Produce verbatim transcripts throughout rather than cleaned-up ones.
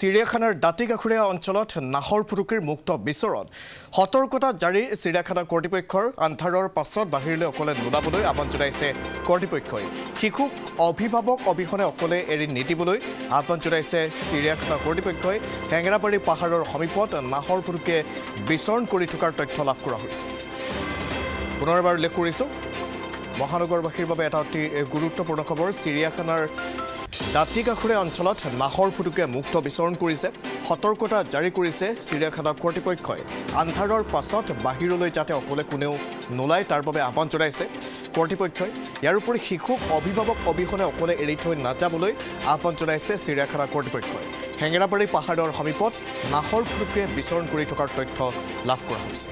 চিড়িয়াখানাৰ দাঁতিকাখুৰীয়া অঞ্চলত নাহৰ পুৰুকিৰ মুক্ত বিচৰণ সতৰ্কতা জাৰি চিড়িয়াখানা কৰ্তৃপক্ষৰ আন্ধাৰৰ পাছত বাহিৰলৈ অকলে নোলাবলৈ আহ্বান জনাইছে কৰ্তৃপক্ষই শিশুক অভিভাৱক অবিহনে অকলে এৰি নিদিবলৈ আহ্বান জনাইছে চিড়িয়াখানা কৰ্তৃপক্ষই হেঙেৰাবাৰী পাহাৰৰ সমীপত নাহৰ পুৰুকে বিচৰণ কৰি থকাৰ তথ্য লাভ কৰা হৈছে পুনৰবাৰ উল্লেখ কৰিছো মহানগৰবাসীৰ বাবে এটা অতি গুৰুত্বপূৰ্ণ খবৰ চিড়িয়াখানাৰ দাঁতিকাখুৰীয়া অঞ্চলত নাহৰ পুৰুকে মুক্ত বিচৰণ কৰিছে সতৰ্কতা জাৰি কৰিছে চিড়িয়াখানা কৰ্তৃপক্ষই আন্ধাৰৰ পাছত বাহিৰলৈ যাতে অকলে কোনেও নোলাই তাৰ বাবে আহ্বান জনাইছে কৰ্তৃপক্ষই ইয়াৰ উপৰি শিশুক অভিভাৱক অবিহনে অকলে এৰি থৈ নাযাবলৈ আহ্বান জনাইছে চিড়িয়াখানা কৰ্তৃপক্ষই হেঙেৰাবাৰী পাহাৰৰ সমীপত নাহৰ পুৰুকে বিচৰণ কৰি থকাৰ তথ্য লাভ কৰা হৈছে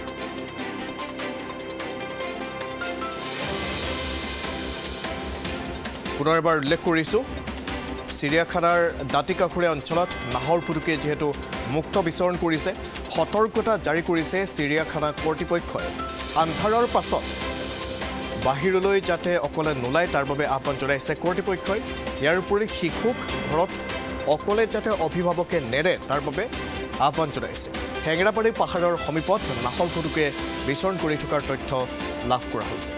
পুনৰ এবাৰ উল্লেখ কৰিছো চিড়িয়াখানাৰ দাঁতিকাখুৰীয়া অঞ্চলত নাহৰ পুৰুকে যেহেতু মুক্ত বিচৰণ কৰিছে সতৰ্কতা জাৰি কৰিছে চিড়িয়াখানা কৰ্তৃপক্ষই আন্ধাৰৰ পাছত বাহিৰলৈ যাতে অকলে নোলাই তাৰ বাবে আহ্বান জনাইছে কৰ্তৃপক্ষই ইয়াৰ উপৰি শিশুক ঘৰত অকলে যাতে অভিভাৱকে নেৰে তাৰ বাবে আহ্বান জনাইছে হেঙেৰাবাৰী পাহাৰৰ সমীপত নাহৰ পুৰুকে বিচৰণ কৰি থকাৰ তথ্য লাভ কৰা হৈছে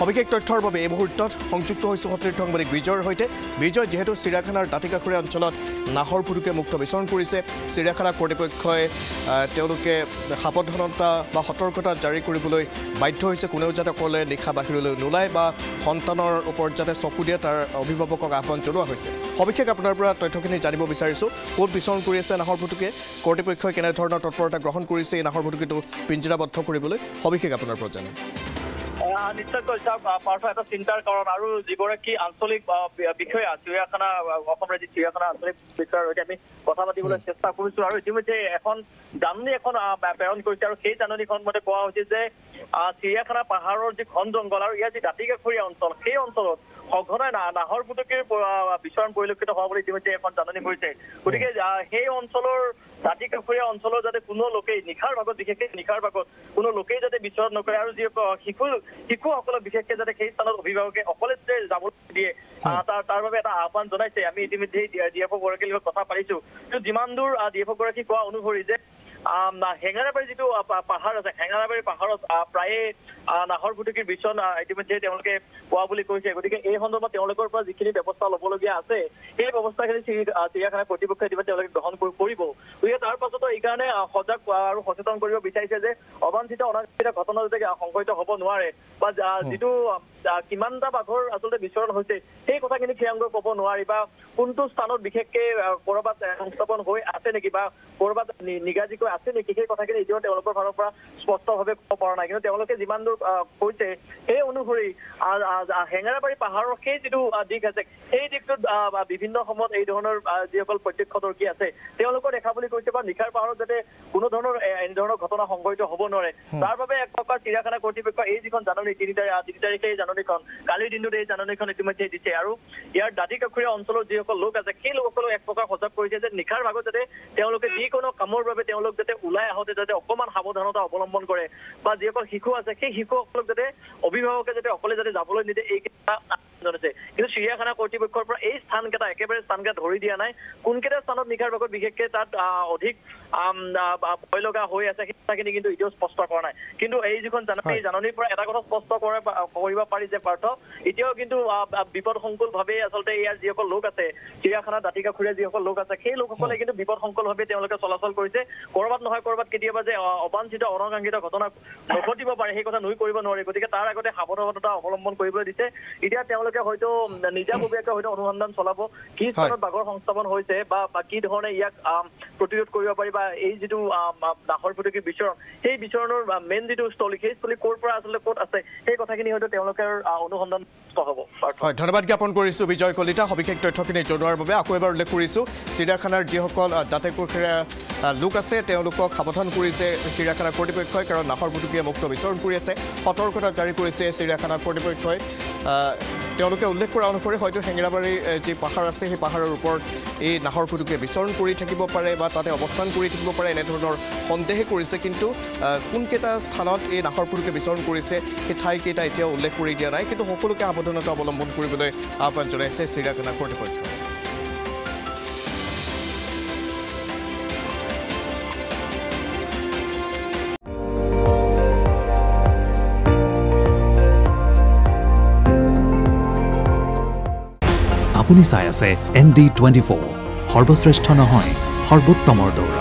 সবিশেষ তথ্যৰ বাবে এই মুহূৰ্তত সংযুক্ত হৈছো সতীৰ্থ সাংবাদিক বিজয়ৰ সৈতে বিজয় যেহেতু চিড়িয়াখানাৰ দাঁতিকাখুৰীয়া অঞ্চলত নাহৰ পুৰুকে মুক্ত বিচৰণ কৰিছে চিড়িয়াখানা কৰ্তৃপক্ষই তেওঁলোকে সাৱধানতা বা সতৰ্কতা জাৰি কৰিবলৈ বাধ্য হৈছে কোনেও যাতে অকলে নিশা বাহিৰলৈ নোলায় বা সন্তানৰ ওপৰত যাতে চকু দিয়ে তাৰ অভিভাৱকক আহ্বান জনোৱা হৈছে সবিশেষ আপোনাৰ পৰা তথ্যখিনি জানিব বিচাৰিছো ক'ত বিচৰণ কৰি আছে নাহৰ পুৰুকে কৰ্তৃপক্ষই কেনেধৰণৰ তৎপৰতা গ্ৰহণ কৰিছে এই নাহৰ পুৰুকেটো পিঞ্জিৰাবদ্ধ কৰিবলৈ সবিশেষ আপোনাৰ পৰা জানিম নিশ্চয় কৈছা পাৰ্থ এটা চিন্তাৰ কাৰণ আৰু যিগৰাকী আঞ্চলিক বিষয়া চিৰিয়াখানা অসম ৰাজ্যিক চিৰিয়াখানা আঞ্চলিক বিষয়াৰ সৈতে আমি কথা পাতিবলৈ চেষ্টা কৰিছো আৰু ইতিমধ্যে এখন জাননী এখন প্ৰেৰণ কৰিছে আৰু সেই জাননীখন মতে কোৱা হৈছে যে চিৰিয়াখানা পাহাৰৰ যি ঘন জংঘল আৰু ইয়াৰ যি দাঁতিকাখুৰীয়া অঞ্চল সেই অঞ্চলত সঘনাই নাহৰ পুৰুকিৰ বিচৰণ পৰিলক্ষিত হোৱা বুলি ইতিমধ্যে এখন জাননী কৰিছে গতিকে সেই অঞ্চলৰ দাঁতিকাখুৰীয়া অঞ্চলৰ যাতে কোনো লোকেই নিশাৰ ভাগত বিশেষকৈ নিশাৰ ভাগত কোনো লোকেই যাতে বিচৰণ নকৰে আৰু যি শিশু শিশুসকলক বিশেষকৈ যাতে সেই স্থানত অভিভাৱকে অকলে যাব দিয়ে তাৰ তাৰ বাবে এটা আহ্বান জনাইছে আমি ইতিমধ্যে ডি এফ অগৰাকীৰ লগত কথা পাতিছো কিন্তু যিমান দূৰ ডি এফ অগৰাকী কোৱা অনুসৰি যে হেঙেৰাবাৰী যিটো পাহাৰ আছে হেঙেৰাবাৰী পাহাৰত প্ৰায়ে নাহৰ পুৰুকিৰ বিচৰণ ইতিমধ্যে তেওঁলোকে পোৱা বুলি কৈছে গতিকে এই সন্দৰ্ভত তেওঁলোকৰ পৰা যিখিনি ব্যৱস্থা ল'বলগীয়া আছে সেই ব্যৱস্থাখিনি চিৰিয়াখানা কৰ্তৃপক্ষই ইতিমধ্যে তেওঁলোকে গ্ৰহণ কৰিব গতিকে তাৰ পাছতো এইকাৰণে সজাগ আৰু সচেতন কৰিব বিচাৰিছে যে অবাঞ্চিত অনাকাংক্ষিত ঘটনা যাতে সংঘটিত হ'ব নোৱাৰে বা যিটো কিমানটা বাঘৰ আচলতে বিচৰণ হৈছে সেই কথাখিনি থিৰাংকৈ ক'ব নোৱাৰি বা কোনটো স্থানত বিশেষকৈ ক'ৰবাত সংস্থাপন হৈ আছে নেকি বা ক'ৰবাত নিগাজিকৈ আছে নেকি সেই কথাখিনি এতিয়াও তেওঁলোকৰ ফালৰ পৰা স্পষ্টভাৱে ক'ব পৰা নাই কিন্তু তেওঁলোকে যিমান দূৰ কৈছে সেই অনুসৰি হেঙেৰাবাৰী পাহাৰৰ সেই যিটো দিশ আছে সেই দিশটোত বিভিন্ন সময়ত এই ধৰণৰ যিসকল প্ৰত্যক্ষদৰ্শী আছে তেওঁলোকৰ দেখা বুলি কৈছে বা নিশাৰ পাহাৰত যাতে কোনো ধৰণৰ এনেধৰণৰ ঘটনা সংঘটিত হ'ব নোৱাৰে তাৰ বাবে এক প্ৰকাৰ চিৰিয়াখানা কৰ্তৃপক্ষ এই যিখন জাননী তিনি তিনি তাৰিখে এই জাননীখন কালিৰ দিনটোত এই জাননীখন ইতিমধ্যে দিছে আৰু ইয়াৰ দাঁতিকাখুৰীয়া অঞ্চলৰ যিসকল লোক আছে সেই লোকসকলক এক প্ৰকাৰ সজাগ কৰিছে যে নিশাৰ ভাগত যাতে তেওঁলোকে যিকোনো কামৰ বাবে তেওঁলোক যাতে ওলাই আহোঁতে যাতে অকণমান সাৱধানতা অৱলম্বন কৰে বা যিসকল শিশু আছে সেই শিশুসকলক যাতে অভিভাৱকে যাতে অকলে যাতে যাবলৈ নিদিয়ে এইকেইটা জনাইছে কিন্তু চিৰিয়াখানা কৰ্তৃপক্ষৰ পৰা এই স্থানকেইটা একেবাৰে স্থানকেইটা ধৰি দিয়া নাই কোনকেইটা স্থানত নিশাৰ ভাগত বিশেষকৈ তাত অধিক ভয় লগা হৈ আছে সেই কথাখিনি কিন্তু এতিয়াও স্পষ্ট কৰা নাই কিন্তু এই যিখন জাননী এই জাননীৰ পৰা এটা কথা স্পষ্ট কৰা কৰিব পাৰি যে পাৰ্থ এতিয়াও কিন্তু বিপদসংকুল ভাৱে আচলতে ইয়াৰ যিসকল লোক আছে চিৰিয়াখানা দাঁতিকাখুৰীয়া যিসকল লোক আছে সেই লোকসকলে কিন্তু বিপদসংকুল ভাৱে তেওঁলোকে চলাচল কৰিছে ক'ৰবাত নহয় ক'ৰবাত কেতিয়াবা যে অবাঞ্চিত অনাকাংক্ষিত ঘটনা ঘটিব পাৰে সেই কথা নুই কৰিব নোৱাৰি গতিকে তাৰ আগতে সাৱধানতা অৱলম্বন কৰিবলৈ দিছে এতিয়া তেওঁলোকে হয়তো নিজাববীয়াকৈ হয়তো অনুসন্ধান চলাব কি স্থানত বাঘৰ সংস্থাপন হৈছে বা কি ধৰণে ইয়াক প্ৰতিৰোধ কৰিব পাৰি বা এই যিটো নাহৰ পুৰুকি বিচৰণ সেই বিচৰণৰ মেইন যিটো স্থলী সেই স্থলী ক'ৰ পৰা আচলতে ক'ত আছে সেই কথাখিনি হয়তো তেওঁলোকৰ অনুসন্ধান হ'ব হয় ধন্যবাদ জ্ঞাপন কৰিছো বিজয় কলিতা সবিশেষ তথ্যখিনি জনোৱাৰ বাবে আকৌ এবাৰ উল্লেখ কৰিছো চিৰিয়াখানাৰ যিসকল দাঁতিকাখুৰীয়া লোক আছে তেওঁলোকক সাৱধান কৰিছে চিৰিয়াখানা কৰ্তৃপক্ষই কাৰণ নাহৰ পুৰুকিয়ে মুক্ত বিচৰণ কৰি আছে সতৰ্কতা জাৰি কৰিছে চিৰিয়াখানা কৰ্তৃপক্ষই তেওঁলোকে উল্লেখ কৰা অনুসৰি হয়তো হেঙেৰাবাৰী যি পাহাৰ আছে সেই পাহাৰৰ ওপৰত এই নাহৰ পুৰুকে বিচৰণ কৰি থাকিব পাৰে বা তাতে অৱস্থান কৰি থাকিব পাৰে এনেধৰণৰ সন্দেহে কৰিছে কিন্তু কোনকেইটা স্থানত এই নাহৰ পুৰুকে বিচৰণ কৰিছে সেই ঠাইকেইটা এতিয়াও উল্লেখ কৰি দিয়া নাই কিন্তু সকলোকে সাৱধানতা অৱলম্বন কৰিবলৈ আহ্বান জনাইছে চিৰিয়াখানা কৰ্তৃপক্ষই। আপুনি চাই আছে এন ডি টুৱেণ্টি ফ'ৰ সৰ্বশ্ৰেষ্ঠ নহয় সৰ্বোত্তমৰ দৌৰ।